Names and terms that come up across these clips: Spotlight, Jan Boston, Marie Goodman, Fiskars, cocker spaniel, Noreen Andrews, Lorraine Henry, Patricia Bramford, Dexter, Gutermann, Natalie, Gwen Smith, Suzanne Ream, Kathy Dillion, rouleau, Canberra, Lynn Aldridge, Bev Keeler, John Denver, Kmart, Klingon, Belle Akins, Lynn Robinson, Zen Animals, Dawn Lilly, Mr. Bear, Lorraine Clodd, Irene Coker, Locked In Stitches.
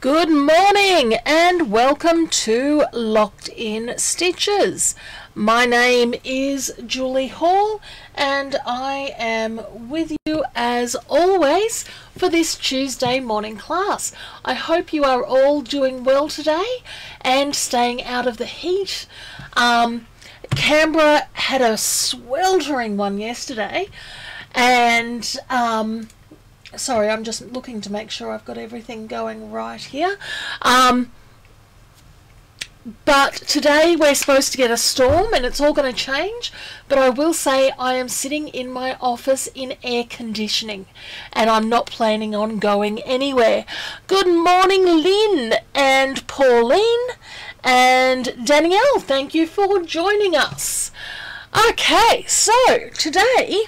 Good morning and welcome to Locked In Stitches. My name is Julie Hall and I am with you as always for this Tuesday morning class. I hope you are all doing well today and staying out of the heat. Canberra had a sweltering one yesterday and sorry, I'm just looking to make sure I've got everything going right here. But today we're supposed to get a storm and it's all going to change. But I will say I am sitting in my office in air conditioning and I'm not planning on going anywhere. Good morning, Lynn and Pauline and Danielle. Thank you for joining us. Okay, so today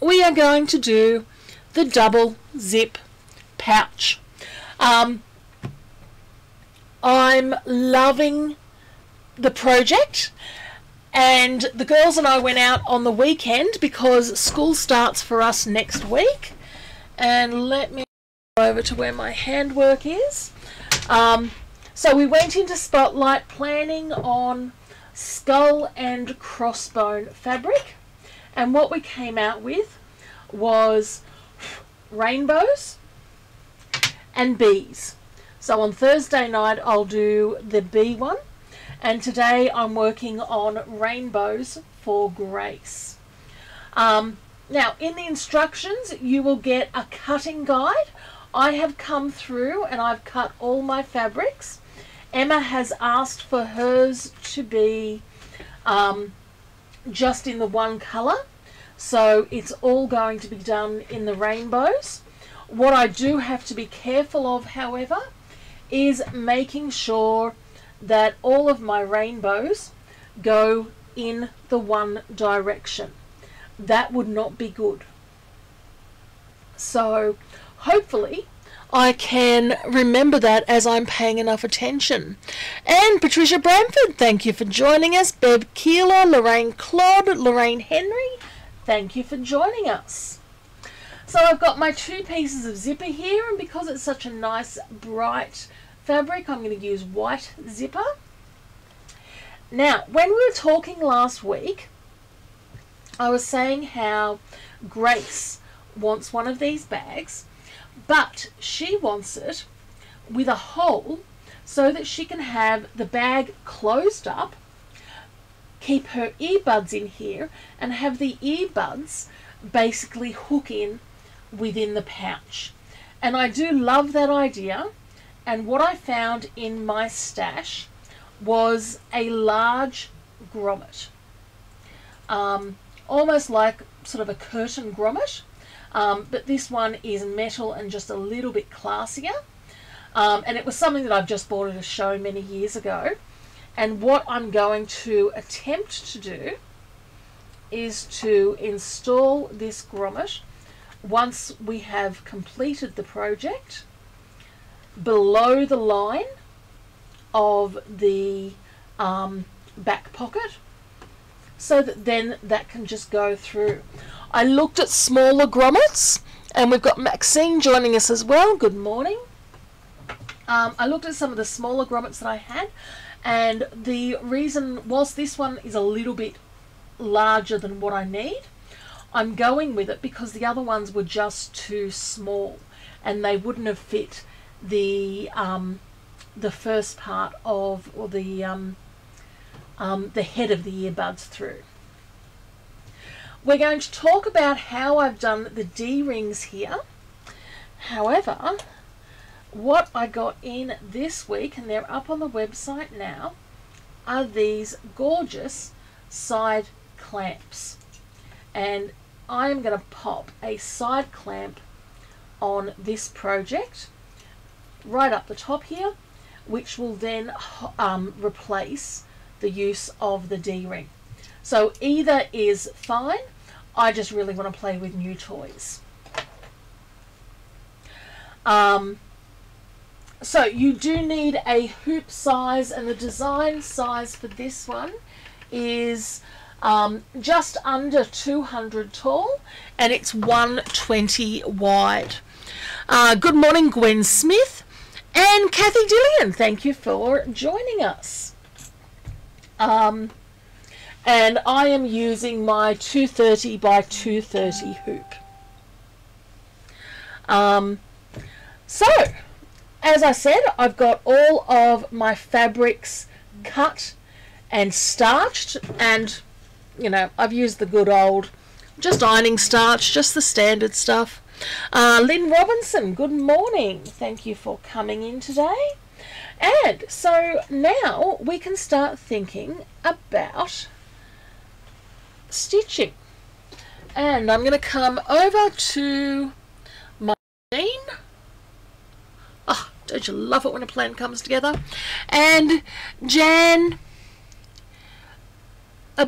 we are going to do the double zip pouch. I'm loving the project, and the girls and I went out on the weekend because school starts for us next week. And let me go over to where my handwork is. So we went into Spotlight planning on skull and crossbone fabric, and what we came out with was rainbows and bees. So on Thursday night I'll do the bee one, and today I'm working on rainbows for Grace. Now in the instructions you will get a cutting guide. I have come through and I've cut all my fabrics. Emma has asked for hers to be just in the one colour. So it's all going to be done in the rainbows. What I do have to be careful of, however, is making sure that all of my rainbows go in the one direction. That would not be good. So hopefully I can remember that as I'm paying enough attention. And Patricia Bramford, thank you for joining us. Bev Keeler, Lorraine Clodd, Lorraine Henry, thank you for joining us. So I've got my two pieces of zipper here, and because it's such a nice bright fabric, I'm going to use white zipper. Now, when we were talking last week, I was saying how Grace wants one of these bags, but she wants it with a hole so that she can have the bag closed up, keep her earbuds in here, and have the earbuds basically hook in within the pouch. And I do love that idea, and what I found in my stash was a large grommet, almost like sort of a curtain grommet, but this one is metal and just a little bit classier, and it was something that I've just bought at a show many years ago. And what I'm going to attempt to do is to install this grommet once we have completed the project below the line of the back pocket, so that then that can just go through. I looked at smaller grommets, and we've got Maxine joining us as well. Good morning. I looked at some of the smaller grommets that I had, and the reason, whilst this one is a little bit larger than what I need, I'm going with it because the other ones were just too small and they wouldn't have fit the first part of, or the head of the earbuds through. We're going to talk about how I've done the D-rings here. However, what I got in this week, and they're up on the website now, are these gorgeous side clamps, and I'm going to pop a side clamp on this project right up the top here, which will then replace the use of the D-ring. So either is fine. I just really want to play with new toys. So you do need a hoop size, and the design size for this one is just under 200 tall, and it's 120 wide. Good morning, Gwen Smith, And Kathy Dillion, thank you for joining us. And I am using my 230 by 230 hoop. So, as I said, I've got all of my fabrics cut and starched, and, you know, I've used the good old just ironing starch, just the standard stuff. Lynn Robinson, good morning. Thank you for coming in today. And so now we can start thinking about stitching. And I'm going to come over to my machine. Oh, don't you love it when a plan comes together? And Jan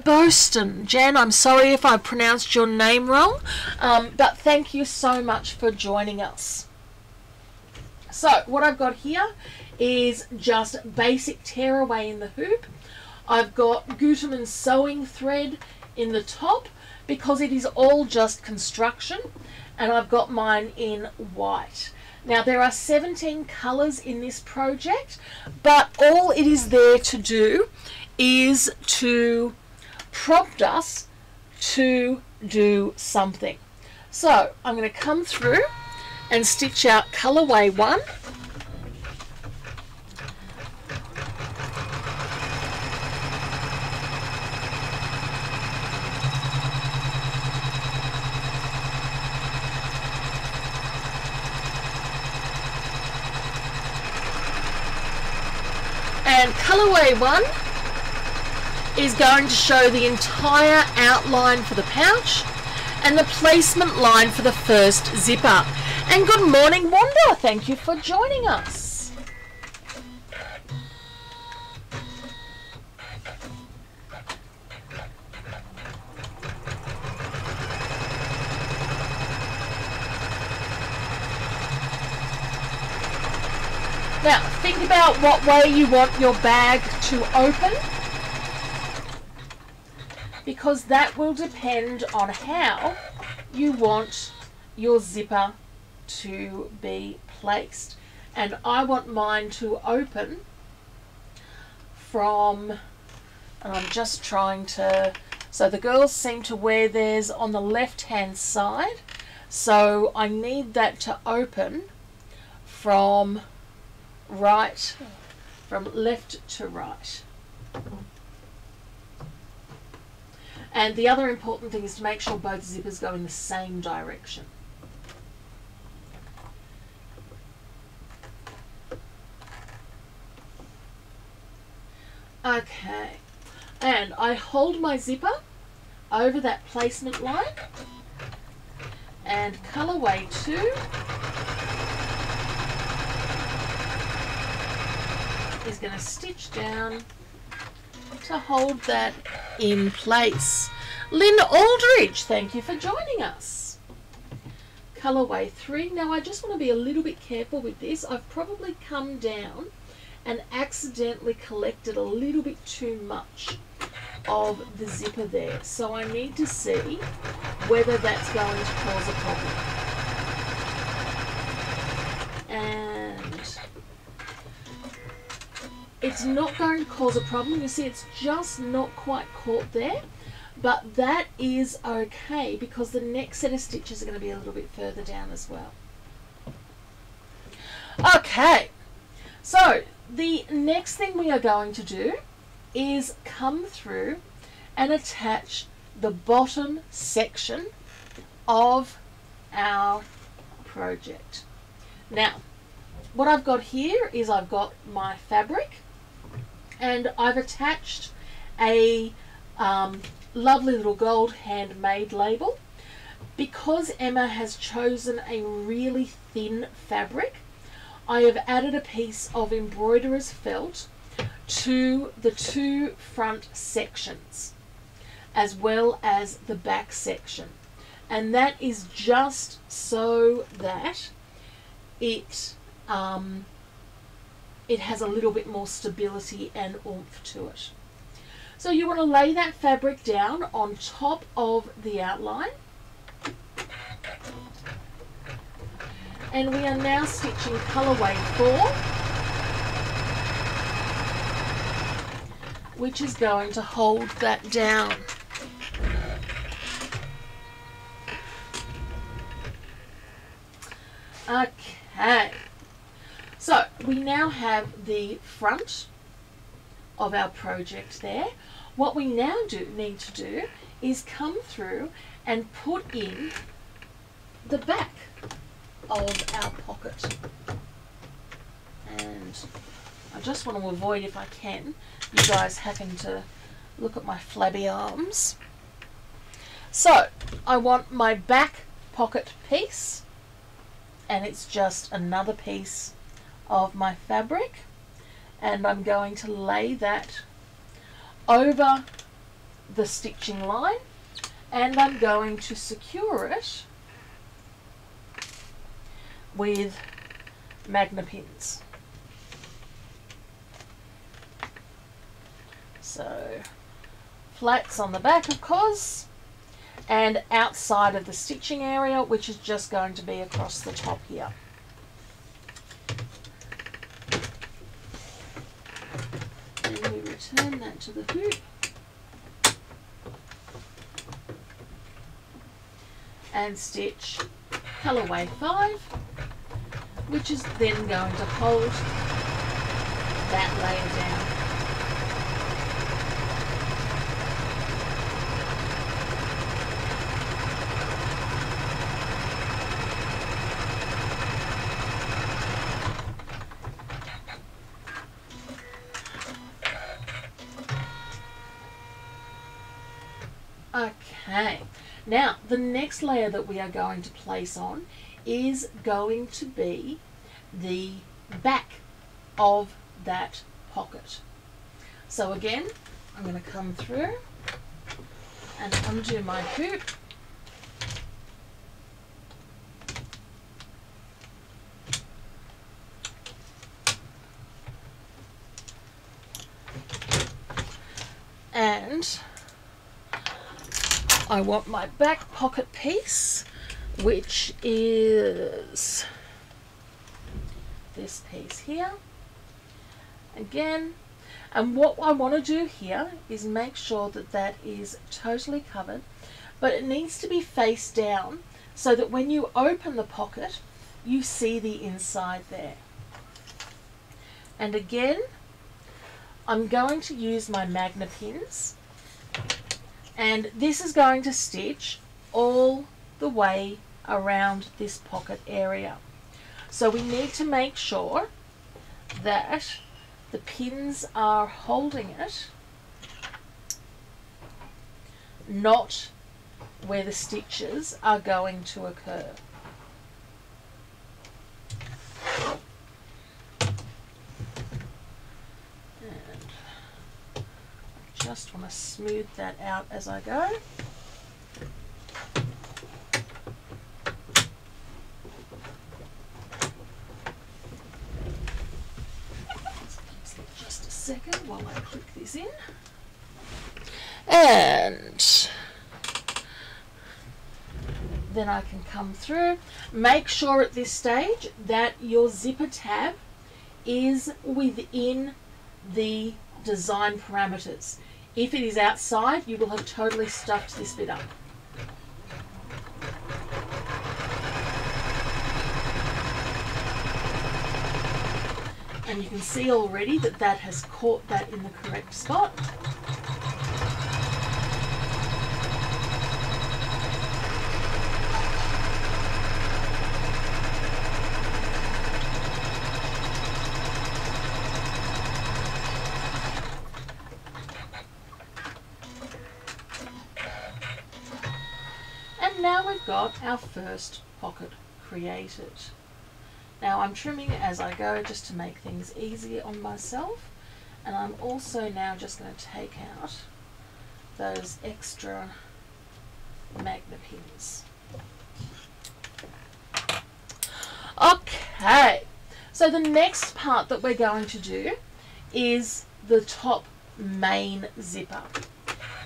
Boston. Jan, I'm sorry if I pronounced your name wrong, but thank you so much for joining us. So what I've got here is just basic tearaway in the hoop. I've got Gutermann sewing thread in the top because it is all just construction, and I've got mine in white. Now there are 17 colours in this project, but all it is there to do is to prompt us to do something. So I'm going to come through and stitch out colorway one. And colorway one is going to show the entire outline for the pouch and the placement line for the first zipper. And good morning, Wanda, thank you for joining us. Now think about what way you want your bag to open, because that will depend on how you want your zipper to be placed. And I want mine to open from, and I'm just trying to, so the girls seem to wear theirs on the left hand side, so I need that to open from right, from left to right. And the other important thing is to make sure both zippers go in the same direction. Okay, and I hold my zipper over that placement line, and colorway two is going to stitch down to hold that in place. Lynn Aldridge, thank you for joining us. Colorway three. Now I just want to be a little bit careful with this. I've probably come down and accidentally collected a little bit too much of the zipper there, so I need to see whether that's going to cause a problem. And it's not going to cause a problem. You see, it's just not quite caught there, but that is okay because the next set of stitches are going to be a little bit further down as well. Okay, so the next thing we are going to do is come through and attach the bottom section of our project. Now, what I've got here is I've got my fabric, and I've attached a lovely little gold handmade label. Because Emma has chosen a really thin fabric, I have added a piece of embroiderer's felt to the two front sections as well as the back section, and that is just so that it has a little bit more stability and oomph to it. So you want to lay that fabric down on top of the outline, and we are now stitching colorway 4, which is going to hold that down. Okay, so we now have the front of our project there. What we now need to do is come through and put in the back of our pocket. And I just want to avoid, if I can, you guys having to look at my flabby arms. So I want my back pocket piece, and it's just another piece of my fabric, and I'm going to lay that over the stitching line, and I'm going to secure it with magna pins. So flats on the back, of course, and outside of the stitching area, which is just going to be across the top here. And we return that to the hoop. And stitch colorway 5, which is then going to hold that layer down. Okay, now the next layer that we are going to place on is going to be the back of that pocket. So again, I'm going to come through and undo my hoop. And I want my back pocket piece, which is this piece here again, and what I want to do here is make sure that that is totally covered, but it needs to be face down so that when you open the pocket you see the inside there. And again, I'm going to use my magna pins, and this is going to stitch all the way around this pocket area. So we need to make sure that the pins are holding it, not where the stitches are going to occur. And I just want to smooth that out as I go. Second while I click this in, and then I can come through. Make sure at this stage that your zipper tab is within the design parameters. If it is outside, you will have totally stuffed this bit up. And you can see already that that has caught that in the correct spot. And now we've got our first pocket created. Now I'm trimming as I go just to make things easier on myself, and I'm also now just going to take out those extra magna pins. Okay, so the next part that we're going to do is the top main zipper.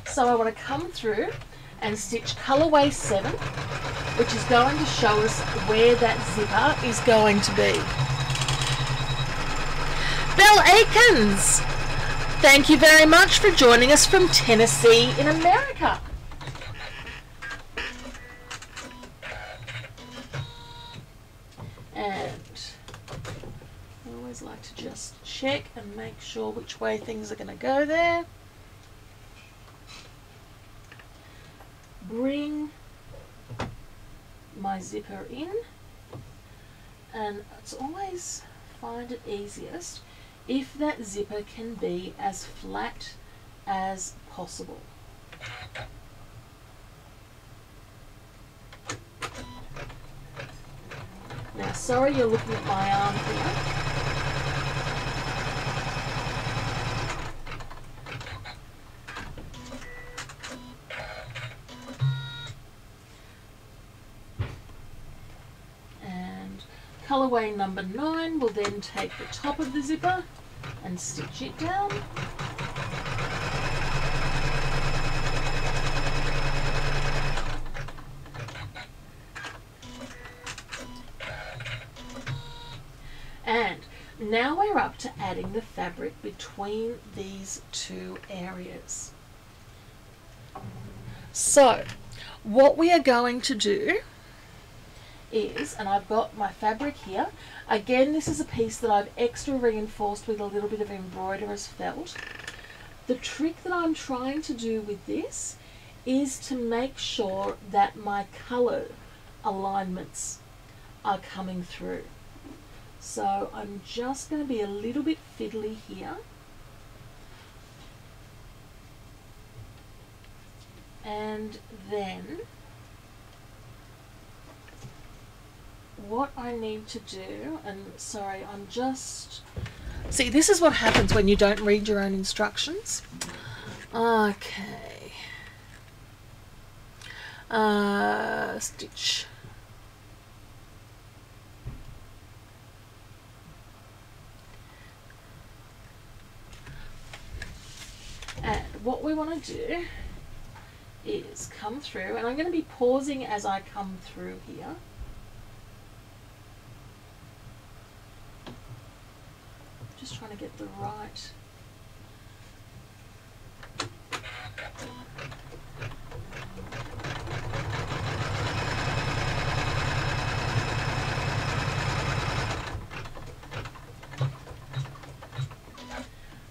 So I want to come through and stitch colorway 7, which is going to show us where that zipper is going to be. Belle Akins, thank you very much for joining us from Tennessee in America. Like to just check and make sure which way things are going to go there. Bring my zipper in, and it's always find it easiest if that zipper can be as flat as possible. Now, sorry you're looking at my arm here. Colorway number 9 will then take the top of the zipper and stitch it down. And now we're up to adding the fabric between these two areas. So what we are going to do is, and I've got my fabric here again, this is a piece that I've extra reinforced with a little bit of embroiderer's felt. The trick that I'm trying to do with this is to make sure that my color alignments are coming through, so I'm just going to be a little bit fiddly here and then what I need to do, and sorry, I'm just... See, this is what happens when you don't read your own instructions. Okay. Stitch. And what we want to do is come through, and I'm going to be pausing as I come through here. Just trying to get the right.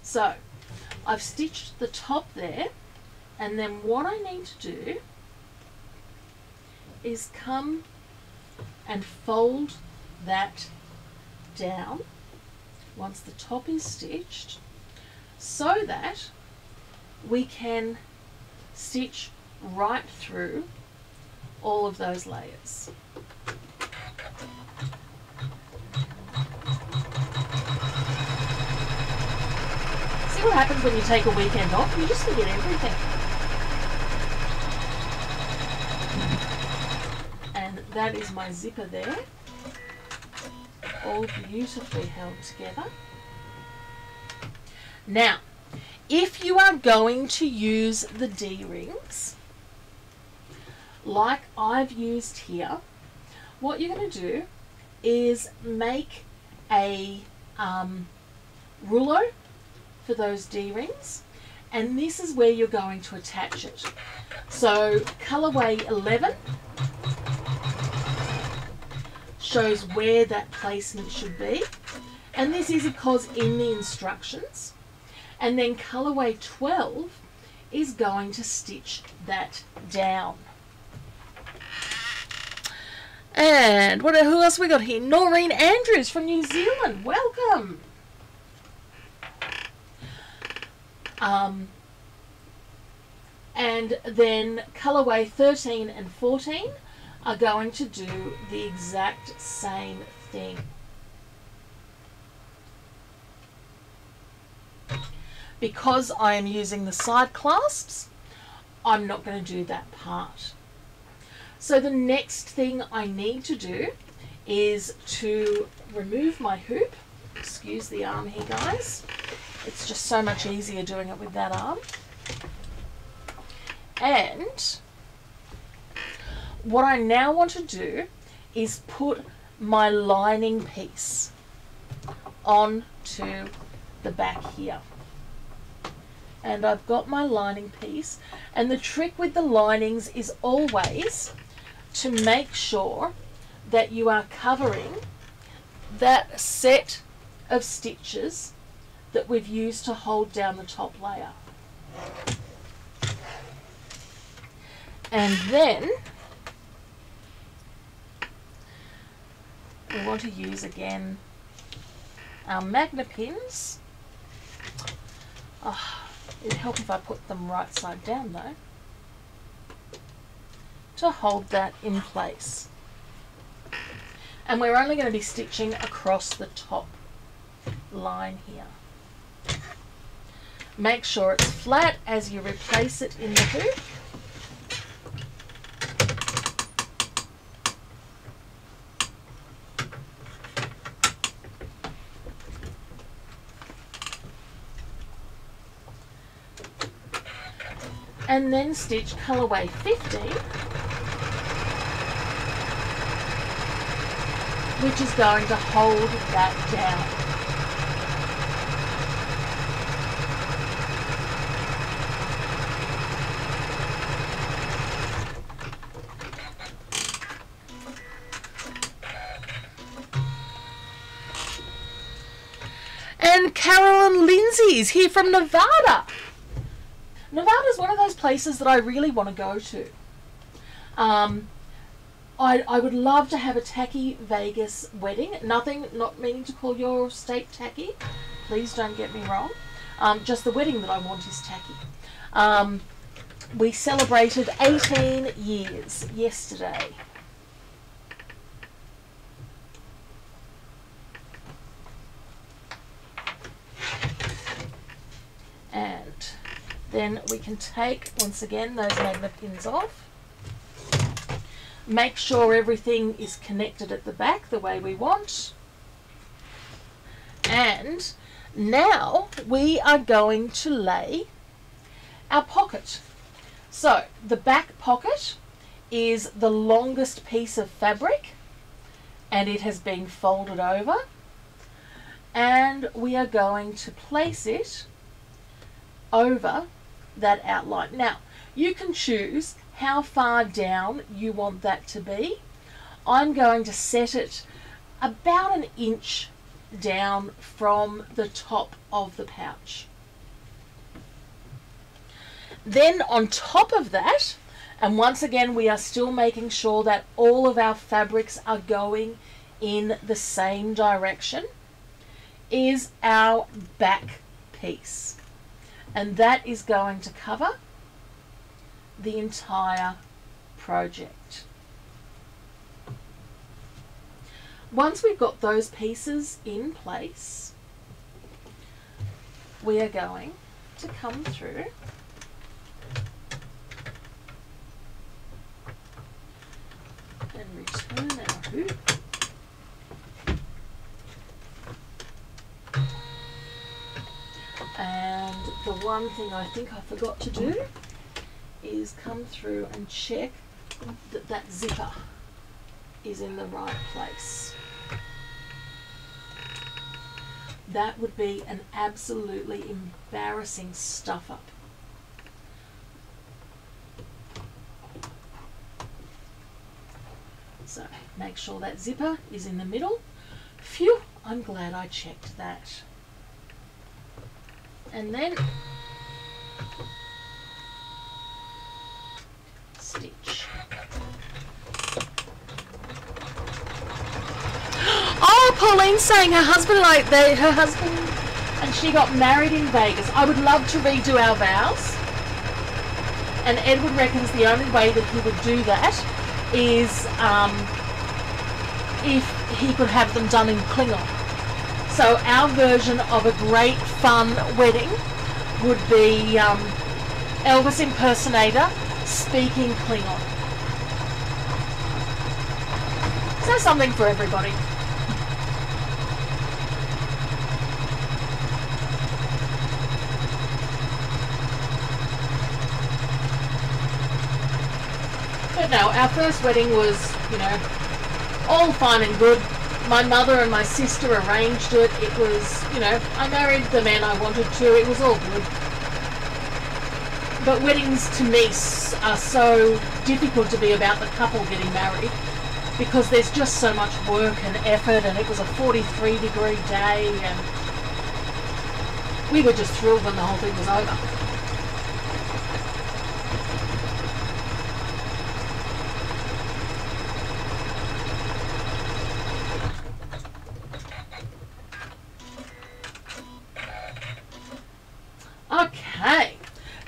So I've stitched the top there, and then what I need to do is come and fold that down once the top is stitched, so that we can stitch right through all of those layers. See what happens when you take a weekend off? You just forget everything. And that is my zipper there, all beautifully held together. Now, if you are going to use the D-rings like I've used here, what you're going to do is make a rouleau for those D-rings, and this is where you're going to attach it. So colorway 11 shows where that placement should be, and this is of course in the instructions, and then colorway 12 is going to stitch that down. And who else we got here? Noreen Andrews from New Zealand, welcome. And then colorway 13 and 14 are going to do the exact same thing, because I am using the side clasps. I'm not going to do that part. So the next thing I need to do is to remove my hoop. Excuse the arm here, guys, it's just so much easier doing it with that arm. And What I now want to do is put my lining piece onto the back here. And I've got my lining piece, and the trick with the linings is always to make sure that you are covering that set of stitches that we've used to hold down the top layer. And then we want to use again our magna pins. Oh, it'd help if I put them right side down though, to hold that in place. And we're only going to be stitching across the top line here. Make sure it's flat as you replace it in the hoop. And then stitch colorway 50, which is going to hold that down. And Carolyn Lindsay is here from Nevada. Nevada is one of those places that I really want to go to. I would love to have a tacky Vegas wedding. Not meaning to call your state tacky. Please don't get me wrong. Just the wedding that I want is tacky. We celebrated 18 years yesterday. And then we can take, once again, those magna pins off. Make sure everything is connected at the back the way we want. And now we are going to lay our pocket. So the back pocket is the longest piece of fabric, and it has been folded over. And we are going to place it over that outline. Now you can choose how far down you want that to be. I'm going to set it about 1 inch down from the top of the pouch. Then on top of that, and once again we are still making sure that all of our fabrics are going in the same direction, is our back piece. And that is going to cover the entire project. Once we've got those pieces in place, we are going to come through and return our hoop. And the one thing I think I forgot to do is come through and check that that zipper is in the right place. That would be an absolutely embarrassing stuff up. So make sure that zipper is in the middle. Phew, I'm glad I checked that. And then stitch. Oh, Pauline's saying her husband, and she got married in Vegas. I would love to redo our vows. And Edward reckons the only way that he would do that is if he could have them done in Klingon. So our version of a great fun wedding would be Elvis impersonator speaking Klingon. So something for everybody. But no, our first wedding was, you know, all fine and good. My mother and my sister arranged it. It was, you know, I married the man I wanted to. It was all good. But weddings to me are so difficult to be about the couple getting married, because there's just so much work and effort, and it was a 43-degree day, and we were just thrilled when the whole thing was over. Okay,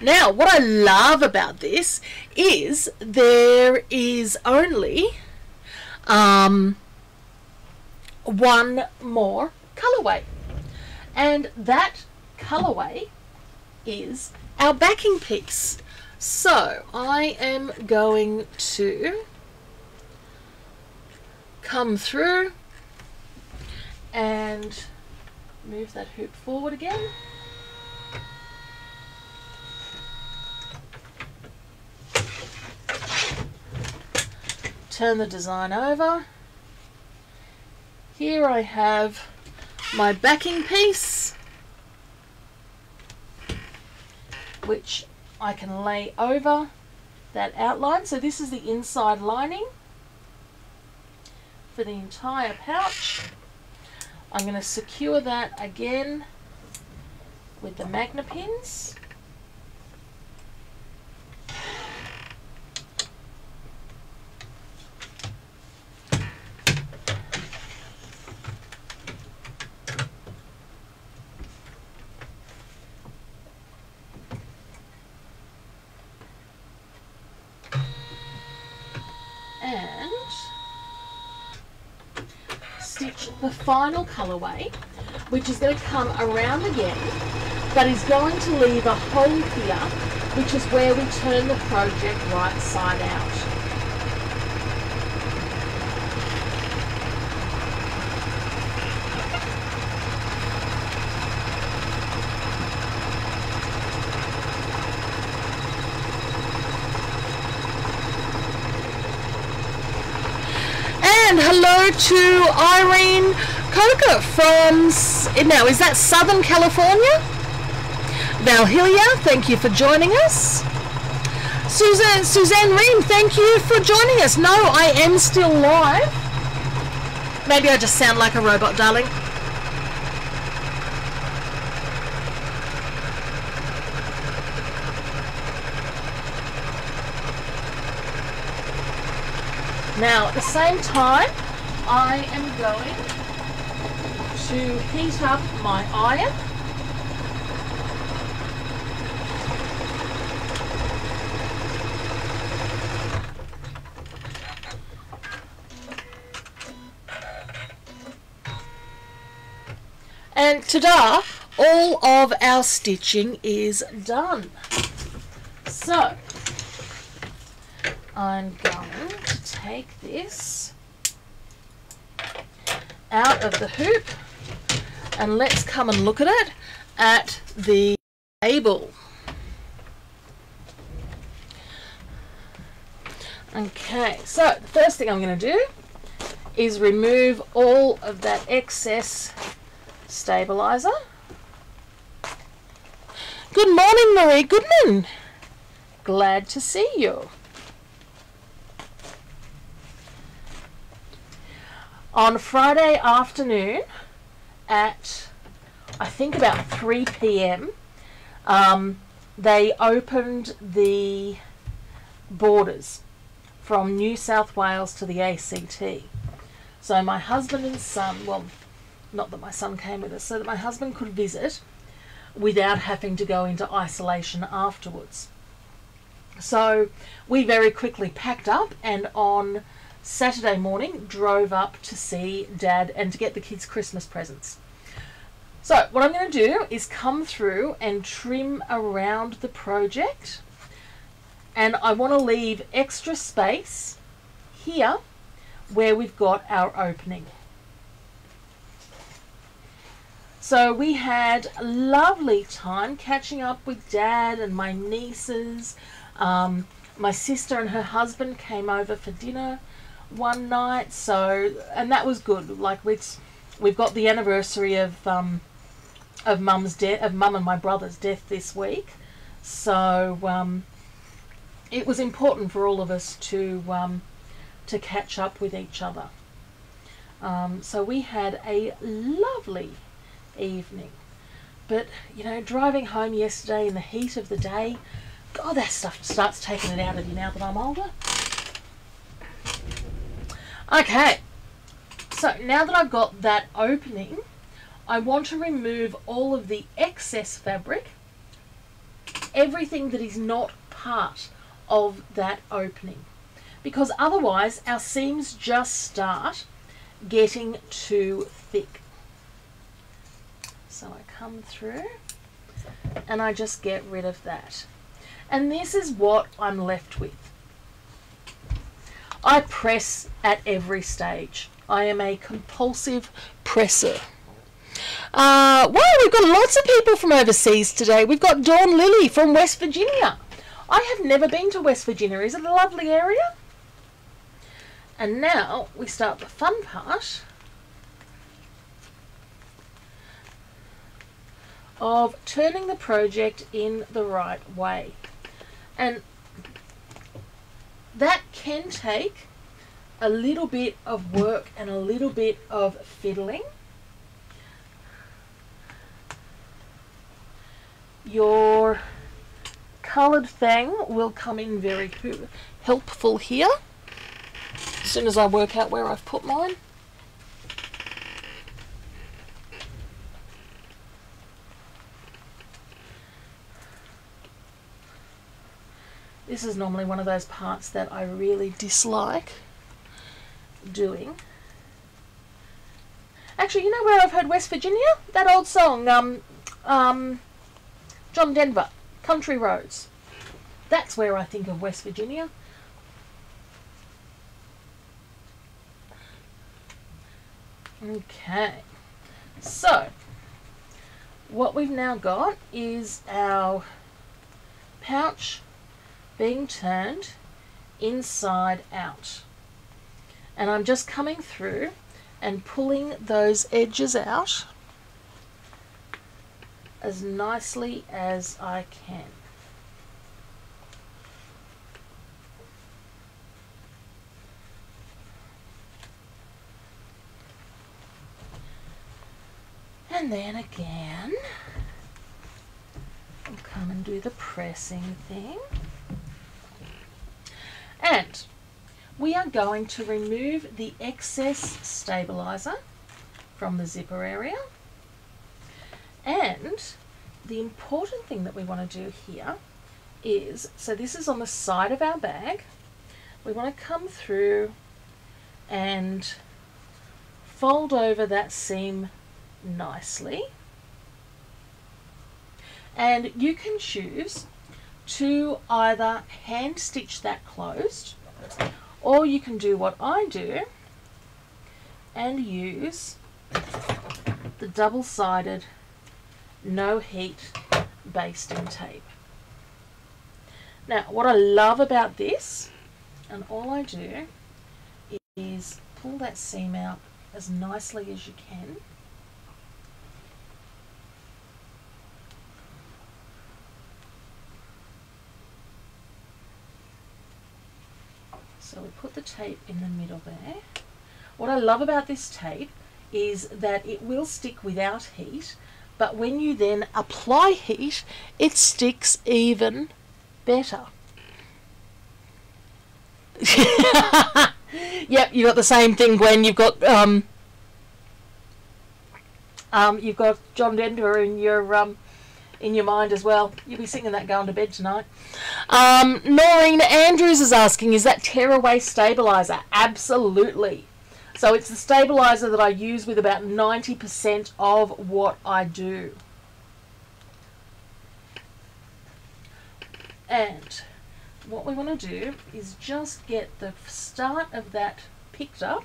now what I love about this is there is only one more colorway, and that colorway is our backing piece. So I am going to come through and move that hoop forward again. Turn the design over. Here I have my backing piece, which I can lay over that outline. So this is the inside lining for the entire pouch. I'm going to secure that again with the magna pins. The final colorway, which is going to come around again, but is going to leave a hole here, which is where we turn the project right side out. Hello to Irene Coker from, now is that Southern California? Valhilia, thank you for joining us. Suzanne Ream, thank you for joining us. No, I am still live. Maybe I just sound like a robot, darling. Now, at the same time, I am going to heat up my iron. And ta-da, all of our stitching is done. So, I'm going to take this out of the hoop, and let's come and look at it at the table. Okay, so the first thing I'm going to do is remove all of that excess stabilizer. Good morning, Marie Goodman. Glad to see you. On Friday afternoon at, I think, about 3 p.m, they opened the borders from New South Wales to the ACT. So my husband and son, well, not that my son came with us, so that my husband could visit without having to go into isolation afterwards. So we very quickly packed up, and on Saturday morning drove up to see Dad and to get the kids' Christmas presents. So what I'm going to do is come through and trim around the project, and I want to leave extra space here where we've got our opening. So we had a lovely time catching up with Dad and my nieces. my sister and her husband came over for dinner one night, so, and that was good. Like, we've got the anniversary of Mum's death, of Mum and my brother's death this week, so it was important for all of us to catch up with each other. So we had a lovely evening, but you know, driving home yesterday in the heat of the day, God, that stuff starts taking it out of you now that I'm older. Okay, so now that I've got that opening, I want to remove all of the excess fabric, everything that is not part of that opening, because otherwise our seams just start getting too thick. So I come through and I just get rid of that. And this is what I'm left with. I press at every stage. I am a compulsive presser. Wow, we've got lots of people from overseas today. We've got Dawn Lilly from West Virginia. I have never been to West Virginia. Is it a lovely area? And now we start the fun part of turning the project in the right way. And that can take a little bit of work and a little bit of fiddling. Your coloured fang will come in very helpful here, as soon as I work out where I've put mine. This is normally one of those parts that I really dislike doing. Actually, you know where I've heard West Virginia? That old song, John Denver, Country Roads. That's where I think of West Virginia. Okay, so what we've now got is our pouch being turned inside out, and I'm just coming through and pulling those edges out as nicely as I can. And then again, I'll come and do the pressing thing. And we are going to remove the excess stabilizer from the zipper area. And the important thing that we want to do here is, so this is on the side of our bag, we want to come through and fold over that seam nicely. And you can choose to either hand stitch that closed, or you can do what I do and use the double-sided no heat basting tape. Now, what I love about this, and all I do is pull that seam out as nicely as you can. So we put the tape in the middle there. What I love about this tape is that it will stick without heat, but when you then apply heat, it sticks even better. Yep, you got the same thing, Gwen. You've got John Denver in your mind as well. You'll be singing that going to bed tonight. Noreen Andrews is asking, is that tearaway stabilizer? Absolutely. So it's the stabilizer that I use with about 90% of what I do. And what we want to do is just get the start of that picked up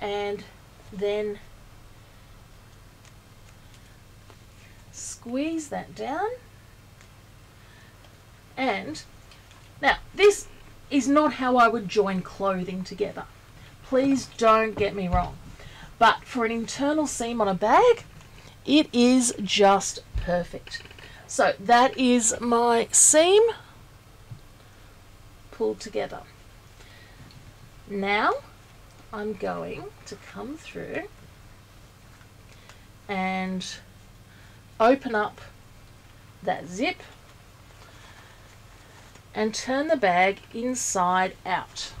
and then squeeze that down And now this is not how I would join clothing together. Please don't get me wrong. But for an internal seam on a bag, it is just perfect. So that is my seam pulled together. Now I'm going to come through and open up that zip and turn the bag inside out.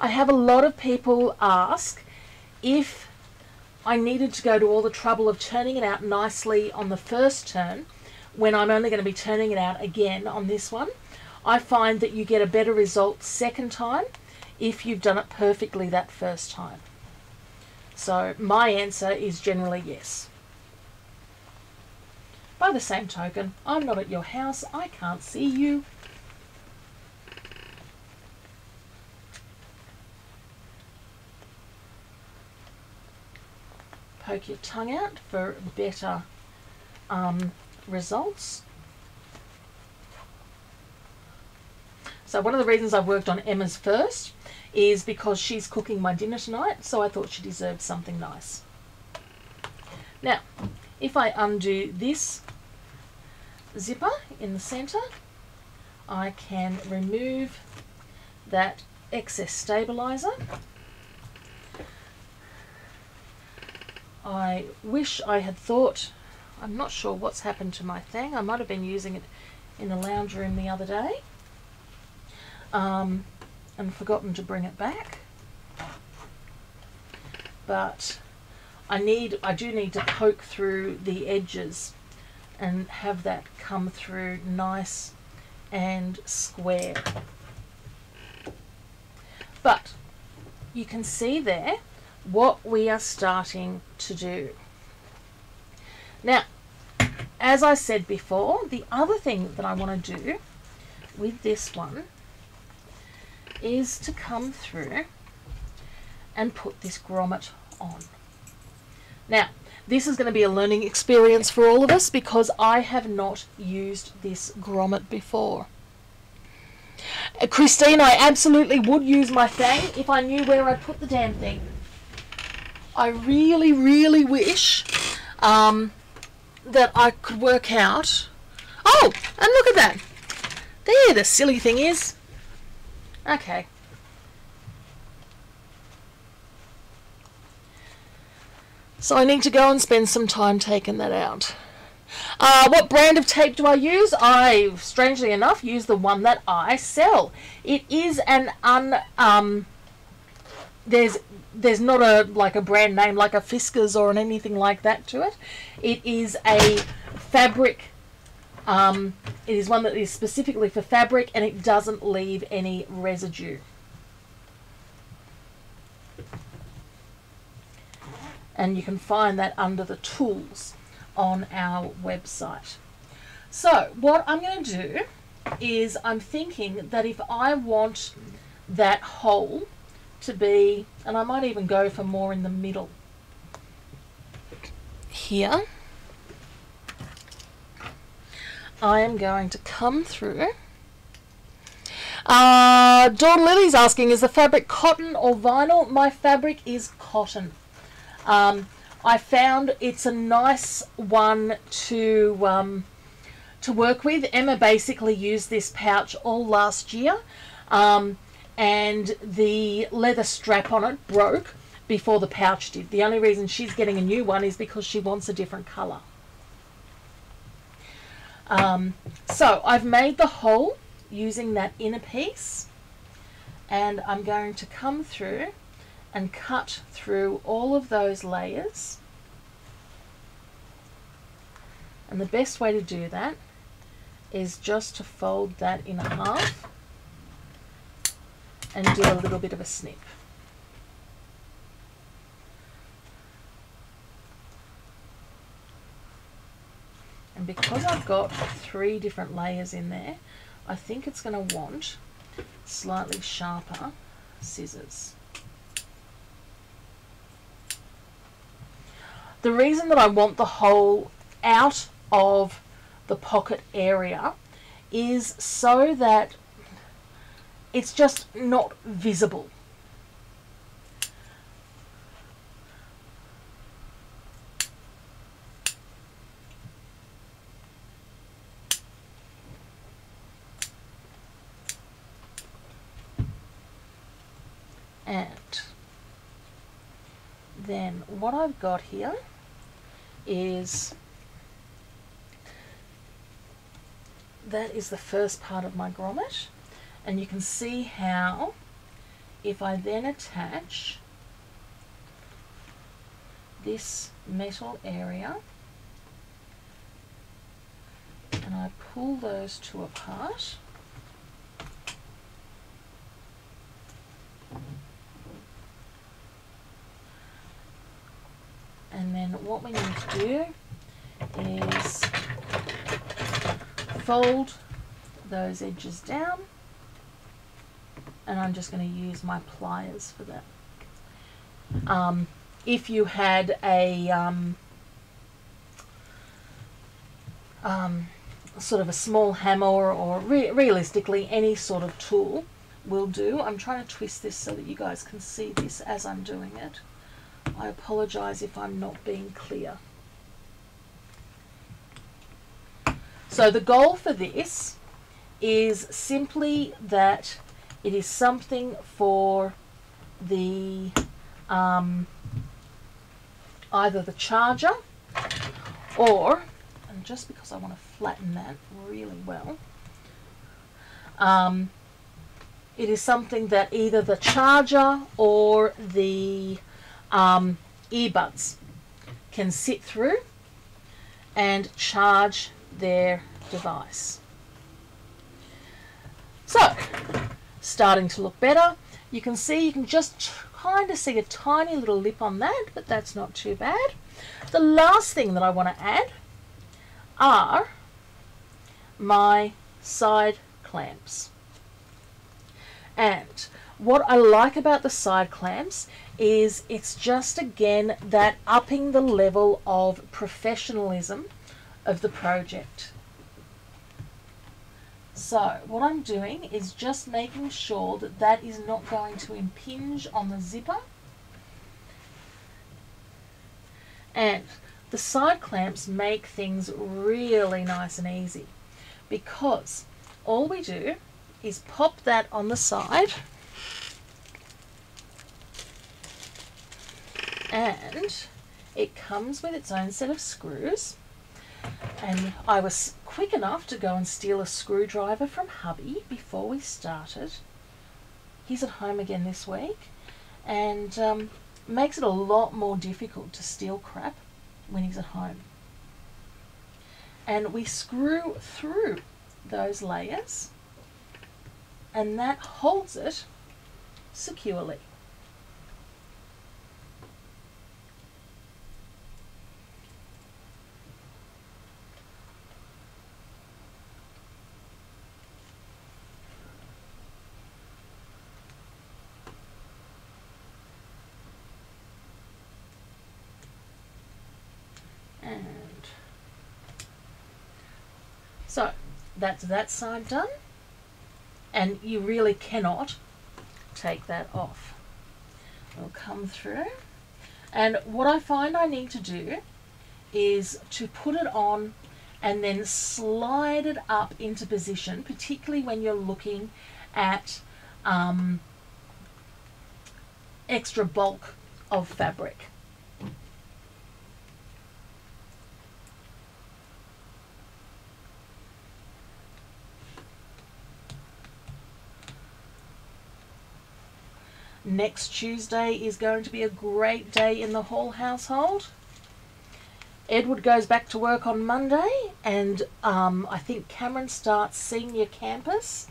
I have a lot of people ask if I needed to go to all the trouble of turning it out nicely on the first turn when I'm only going to be turning it out again on this one. I find that you get a better result second time if you've done it perfectly that first time. So my answer is generally yes. By the same token, I'm not at your house, I can't see you. Poke your tongue out for better results. So one of the reasons I've worked on Emma's first is because she's cooking my dinner tonight, so I thought she deserved something nice. Now, if I undo this zipper in the center, I can remove that excess stabilizer. I wish I had thought, I'm not sure what's happened to my thing. I might have been using it in the lounge room the other day and forgotten to bring it back. But I do need to poke through the edges and have that come through nice and square. But you can see there what we are starting to do. Now, as I said before, the other thing that I want to do with this one is to come through and put this grommet on. Now, this is going to be a learning experience for all of us because I have not used this grommet before. Christine, I absolutely would use my thing if I knew where I put the damn thing. I really, really wish that I could work out. Oh, and look at that. There, the silly thing is. Okay. So I need to go and spend some time taking that out. What brand of tape do I use? I, strangely enough, use the one that I sell. It is an there's not like a brand name like a Fiskars or an anything like that to it. It is a fabric. It is one that is specifically for fabric and it doesn't leave any residue. And you can find that under the tools on our website. So what I'm going to do is I'm thinking that if I want that hole to be, and I might even go for more in the middle here, I am going to come through. Dawn Lily's asking, is the fabric cotton or vinyl? My fabric is cotton. I found it's a nice one to work with. Emma basically used this pouch all last year, and the leather strap on it broke before the pouch did. The only reason she's getting a new one is because she wants a different colour. So I've made the hole using that inner piece, and I'm going to come through and cut through all of those layers. And the best way to do that is just to fold that in half and do a little bit of a snip. And because I've got three different layers in there, I think it's going to want slightly sharper scissors. The reason that I want the hole out of the pocket area is so that it's just not visible. And then what I've got here is that is the first part of my grommet, and you can see how if I then attach this metal area and I pull those two apart, and then what we need to do is fold those edges down, and I'm just going to use my pliers for that. If you had a sort of a small hammer, or realistically any sort of tool will do. I'm trying to twist this so that you guys can see this as I'm doing it. I apologize if I'm not being clear. So the goal for this is simply that it is something for the either the charger, or, and just because I want to flatten that really well, it is something that either the charger or the earbuds can sit through and charge their device. So, starting to look better. You can see, you can just kind of see a tiny little lip on that, but that's not too bad. The last thing that I want to add are my side clamps. And what I like about the side clamps is it's just, again, that upping the level of professionalism of the project. So what I'm doing is just making sure that that is not going to impinge on the zipper. And the side clamps make things really nice and easy, because all we do is pop that on the side, and it comes with its own set of screws. And I was quick enough to go and steal a screwdriver from hubby before we started. He's at home again this week, and makes it a lot more difficult to steal crap when he's at home. And we screw through those layers, and that holds it securely. And so that's that side done, and you really cannot take that off. It'll come through, and what I find I need to do is to put it on and then slide it up into position, particularly when you're looking at extra bulk of fabric. Next Tuesday is going to be a great day in the Hall household. Edward goes back to work on Monday, and I think Cameron starts senior campus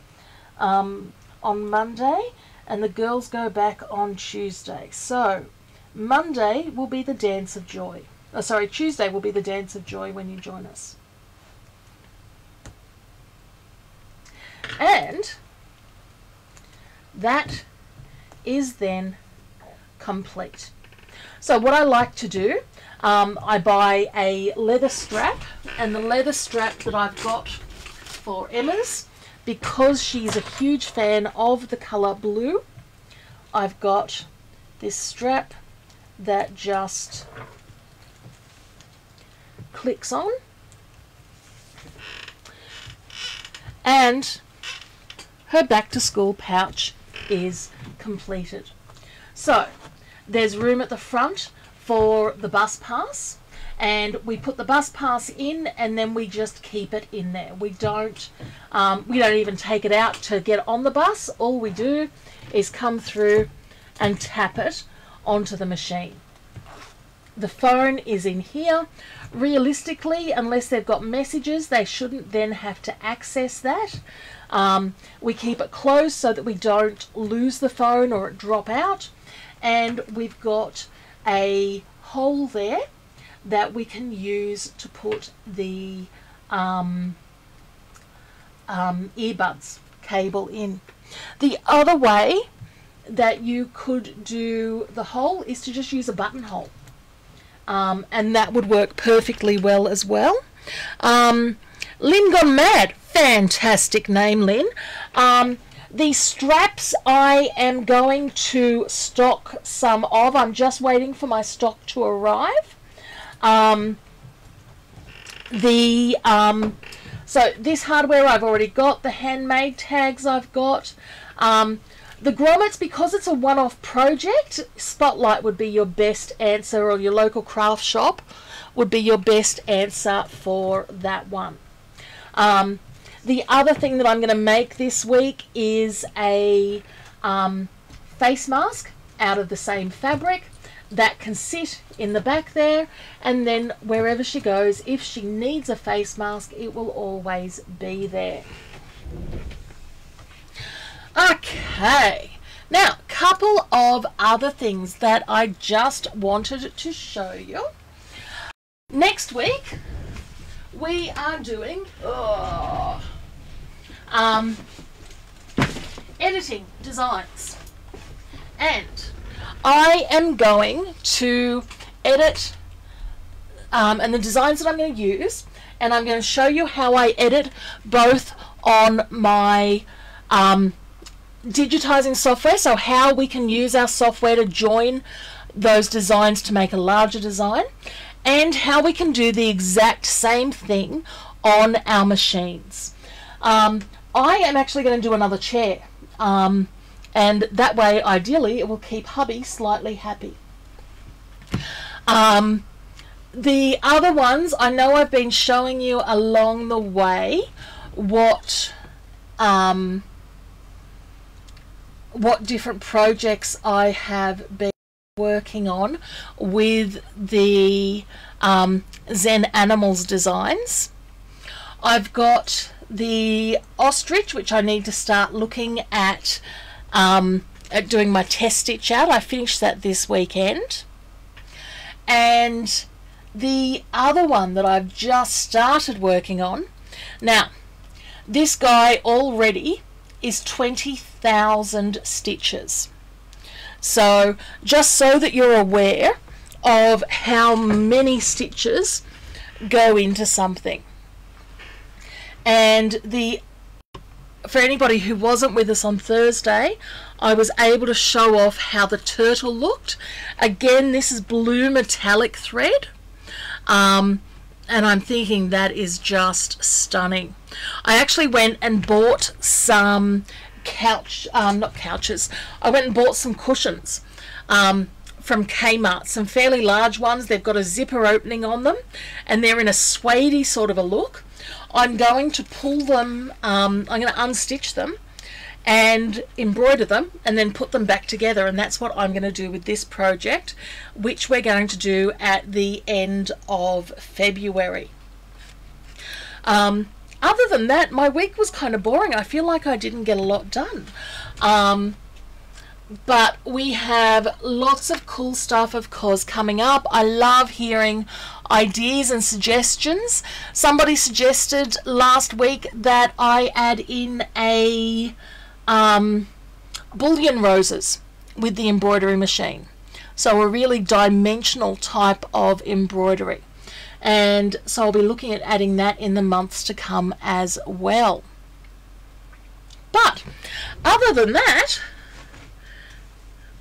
on Monday, and the girls go back on Tuesday. So Monday will be the dance of joy. Oh, sorry, Tuesday will be the dance of joy when you join us. And that is then complete. So what I like to do, I buy a leather strap, and the leather strap that I've got for Emma's, because she's a huge fan of the colour blue, I've got this strap that just clicks on. And her back to school pouch is completed. So there's room at the front for the bus pass, and we put the bus pass in, and then we just keep it in there. We don't even take it out to get on the bus. All we do is come through and tap it onto the machine. The phone is in here. Realistically, unless they've got messages, they shouldn't then have to access that. We keep it closed so that we don't lose the phone or it drop out. And we've got a hole there that we can use to put the earbuds cable in. The other way that you could do the hole is to just use a buttonhole. And that would work perfectly well as well. Lynn Gone Mad, fantastic name, Lynn. The straps I am going to stock some of. I'm just waiting for my stock to arrive. So this hardware I've already got, the handmade tags I've got. The grommets, because it's a one-off project, Spotlight would be your best answer, or your local craft shop would be your best answer for that one. The other thing that I'm going to make this week is a face mask out of the same fabric that can sit in the back there, and then wherever she goes, if she needs a face mask, it will always be there. Okay, now a couple of other things that I just wanted to show you. Next week we are doing editing designs, and I am going to edit and the designs that I'm going to use, and I'm going to show you how I edit both on my digitizing software, so how we can use our software to join those designs to make a larger design, and how we can do the exact same thing on our machines. I am actually going to do another chair, and that way ideally it will keep hubby slightly happy. The other ones, I know I've been showing you along the way what different projects I have been working on with the Zen Animals designs. I've got the ostrich, which I need to start looking at doing my test stitch out. I finished that this weekend. And the other one that I've just started working on. Now, this guy already is 20,000 stitches. So just so that you're aware of how many stitches go into something. And for anybody who wasn't with us on Thursday, I was able to show off how the turtle looked. Again, this is blue metallic thread. And I'm thinking that is just stunning. I actually went and bought some I went and bought some cushions from Kmart, some fairly large ones. They've got a zipper opening on them, and they're in a suede-y sort of a look. I'm going to pull them, I'm going to unstitch them and embroider them and then put them back together, and that's what I'm going to do with this project, which we're going to do at the end of February. Other than that, my week was kind of boring. I feel like I didn't get a lot done, but we have lots of cool stuff, of course, coming up. I love hearing ideas and suggestions. Somebody suggested last week that I add in a bullion roses with the embroidery machine. So a really dimensional type of embroidery. And so I'll be looking at adding that in the months to come as well. But other than that,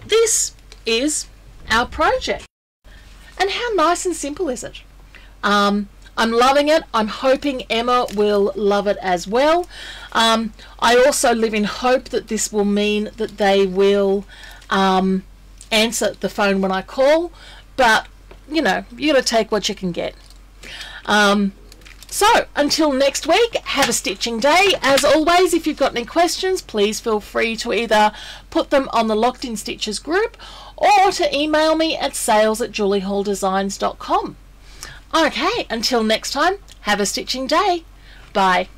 this is our project. And how nice and simple is it? I'm loving it. I'm hoping Emma will love it as well. I also live in hope that this will mean that they will answer the phone when I call. But, you know, you got to take what you can get. So until next week, have a stitching day. As always, if you've got any questions, please feel free to either put them on the Locked In Stitches group or to email me at sales@juliehalldesigns.com. Okay, until next time, have a stitching day. Bye.